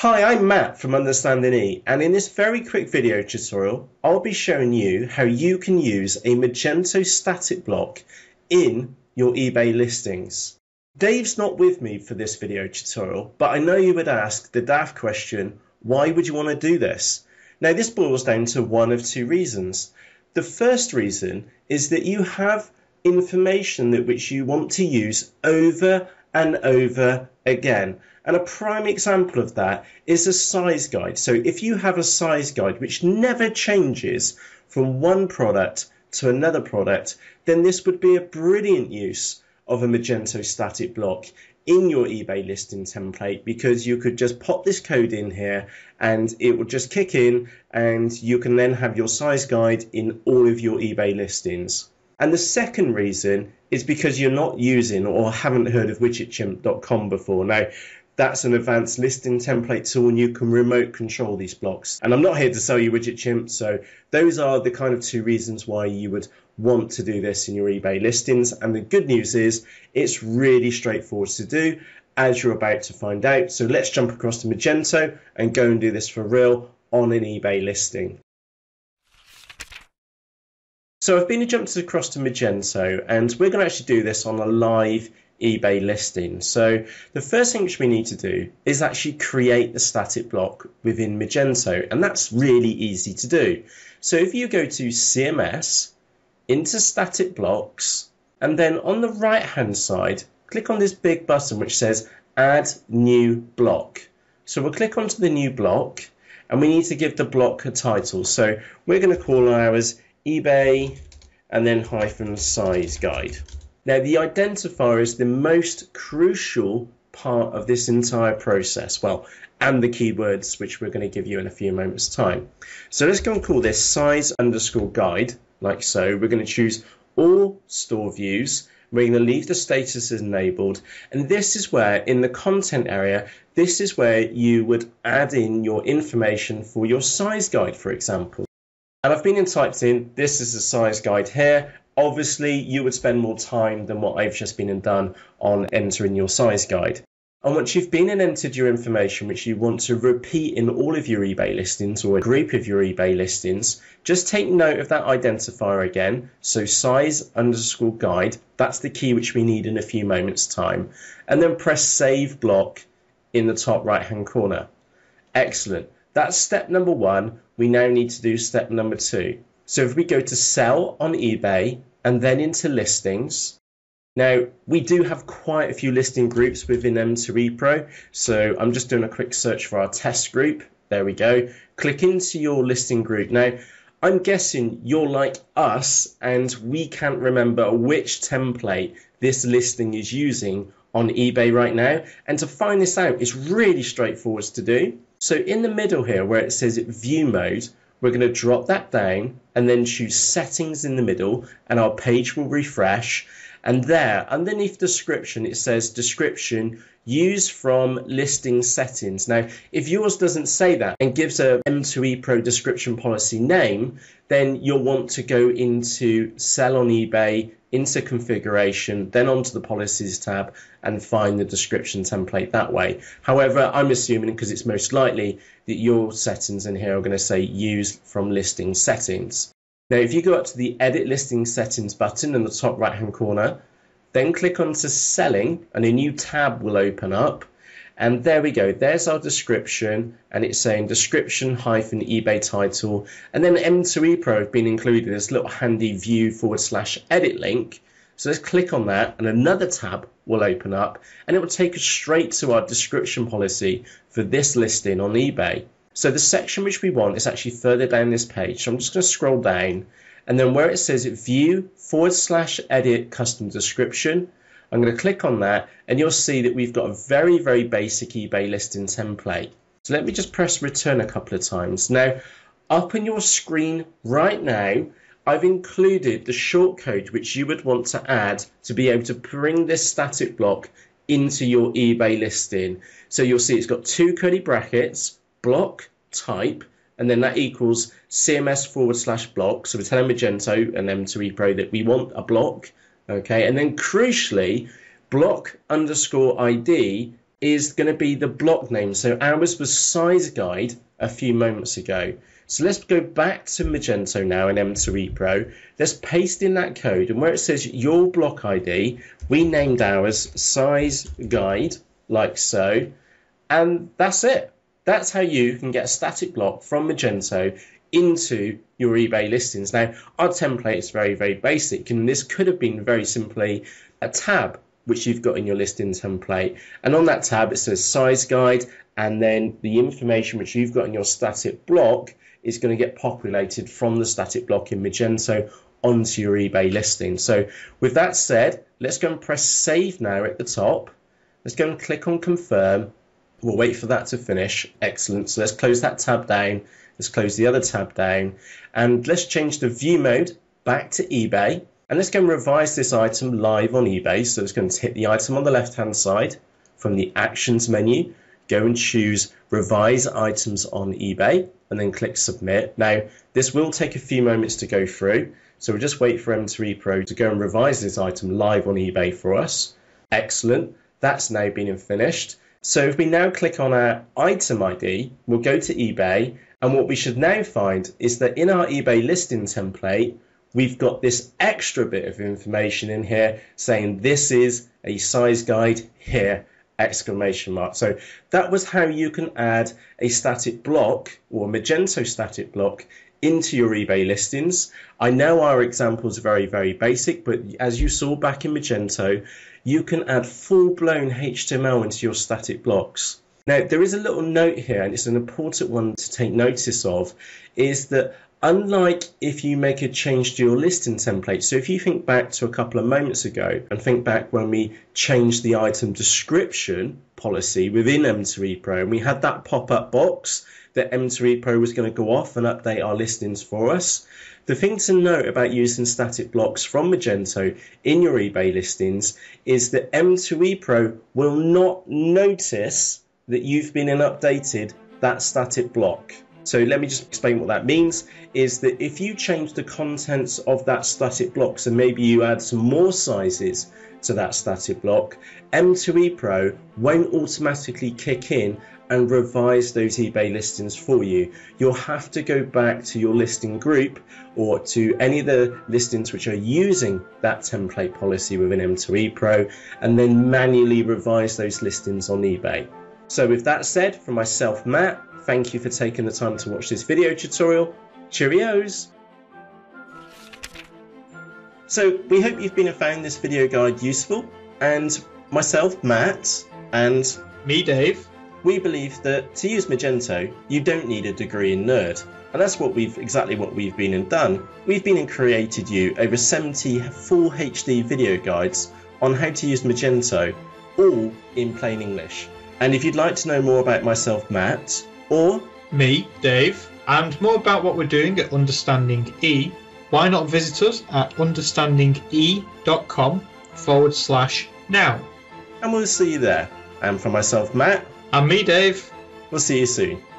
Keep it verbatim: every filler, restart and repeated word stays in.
Hi, I'm Matt from Understanding E, and in this very quick video tutorial, I'll be showing you how you can use a Magento static block in your eBay listings. Dave's not with me for this video tutorial, but I know you would ask the daft question, why would you want to do this? Now, this boils down to one of two reasons. The first reason is that you have information that which you want to use over and over again, and a prime example of that is a size guide. So if you have a size guide which never changes from one product to another product, then this would be a brilliant use of a Magento static block in your eBay listing template, because you could just pop this code in here and it will just kick in, and you can then have your size guide in all of your eBay listings. And the second reason is because you're not using or haven't heard of widget chimp dot com before. Now, that's an advanced listing template tool, and you can remote control these blocks. And I'm not here to sell you WidgetChimp, so those are the kind of two reasons why you would want to do this in your eBay listings. And the good news is it's really straightforward to do, as you're about to find out. So let's jump across to Magento and go and do this for real on an eBay listing. So I've been jumped across to Magento, and we're going to actually do this on a live eBay listing. So the first thing which we need to do is actually create the static block within Magento, and that's really easy to do. So if you go to C M S, into static blocks, and then on the right hand side, click on this big button which says add new block. So we'll click onto the new block, and we need to give the block a title. So we're going to call ours eBay and then hyphen size guide. Now, the identifier is the most crucial part of this entire process, well, and the keywords which we're going to give you in a few moments time. So let's go and call this size underscore guide, like so. We're going to choose all store views. We're going to leave the status as enabled, and this is where in the content area, this is where you would add in your information for your size guide, for example. And I've been in typed in, this is the size guide here. Obviously, you would spend more time than what I've just been and done on entering your size guide. And once you've been and entered your information, which you want to repeat in all of your eBay listings or a group of your eBay listings, just take note of that identifier again. So size underscore guide, that's the key which we need in a few moments time. And then press save block in the top right hand corner. Excellent. That's step number one. We now need to do step number two. So if we go to sell on eBay and then into listings. Now, we do have quite a few listing groups within M two E Pro. So I'm just doing a quick search for our test group. There we go. Click into your listing group. Now, I'm guessing you're like us and we can't remember which template this listing is using on eBay right now. And to find this out is really straightforward to do. So in the middle here where it says view mode, we're going to drop that down and then choose settings in the middle, and our page will refresh. And there underneath description, it says description used from listing settings. Now, if yours doesn't say that and gives a M two E Pro description policy name, then you'll want to go into sell on eBay, into configuration, then onto the policies tab and find the description template that way. However, I'm assuming, because it's most likely, that your settings in here are going to say use from listing settings. Now, if you go up to the edit listing settings button in the top right hand corner, then click onto selling and a new tab will open up. And there we go, there's our description, and it's saying description hyphen eBay title, and then M two E Pro have been included this little handy view forward slash edit link. So let's click on that and another tab will open up, and it will take us straight to our description policy for this listing on eBay. So the section which we want is actually further down this page. So I'm just going to scroll down, and then where it says view forward slash edit custom description, I'm going to click on that, and you'll see that we've got a very, very basic eBay listing template. So let me just press return a couple of times. Now, up on your screen right now, I've included the shortcode which you would want to add to be able to bring this static block into your eBay listing. So you'll see it's got two curly brackets, block type, and then that equals C M S forward slash block. So we're telling Magento and M two E Pro that we want a block. Okay, and then crucially, block underscore I D is going to be the block name. So ours was size guide a few moments ago. So let's go back to Magento now in M two E Pro. Let's paste in that code, and where it says your block I D, we named ours size guide, like so, and that's it. That's how you can get a static block from Magento into your eBay listings. Now, our template is very, very basic, and this could have been very simply a tab which you've got in your listing template, and on that tab it says size guide, and then the information which you've got in your static block is going to get populated from the static block in Magento onto your eBay listing. So with that said, let's go and press save now at the top. Let's go and click on confirm. We'll wait for that to finish. Excellent. So let's close that tab down. Let's close the other tab down, and let's change the view mode back to eBay. And let's go and revise this item live on eBay. So it's going to hit the item on the left hand side from the actions menu, go and choose revise items on eBay, and then click submit. Now this will take a few moments to go through, so we'll just wait for M two E Pro to go and revise this item live on eBay for us. Excellent, that's now been finished. So if we now click on our item I D, we'll go to eBay, and what we should now find is that in our eBay listing template, we've got this extra bit of information in here saying this is a size guide here, exclamation mark. So that was how you can add a static block or Magento static block into your eBay listings. I know our examples are very, very basic, but as you saw back in Magento, you can add full-blown H T M L into your static blocks. Now, there is a little note here, and it's an important one to take notice of, is that unlike if you make a change to your listing template, so if you think back to a couple of moments ago and think back when we changed the item description policy within M two E Pro, and we had that pop-up box that M two E Pro was going to go off and update our listings for us. The thing to note about using static blocks from Magento in your eBay listings is that M two E Pro will not notice that you've been and updated that static block. So let me just explain what that means, is that if you change the contents of that static block, so maybe you add some more sizes to that static block, M two E Pro won't automatically kick in and revise those eBay listings for you. You'll have to go back to your listing group or to any of the listings which are using that template policy within M two E Pro, and then manually revise those listings on eBay. So with that said, from myself, Matt, thank you for taking the time to watch this video tutorial. Cheerios! So we hope you've been found this video guide useful, and myself, Matt, and me, Dave, we believe that to use Magento you don't need a degree in nerd, and that's what we've exactly what we've been and done. We've been and created you over seventy full H D video guides on how to use Magento, all in plain English. And if you'd like to know more about myself, Matt, or me, Dave, and more about what we're doing at Understanding E, why not visit us at understanding e dot com forward slash now. And we'll see you there. And for myself, Matt. And me, Dave. We'll see you soon.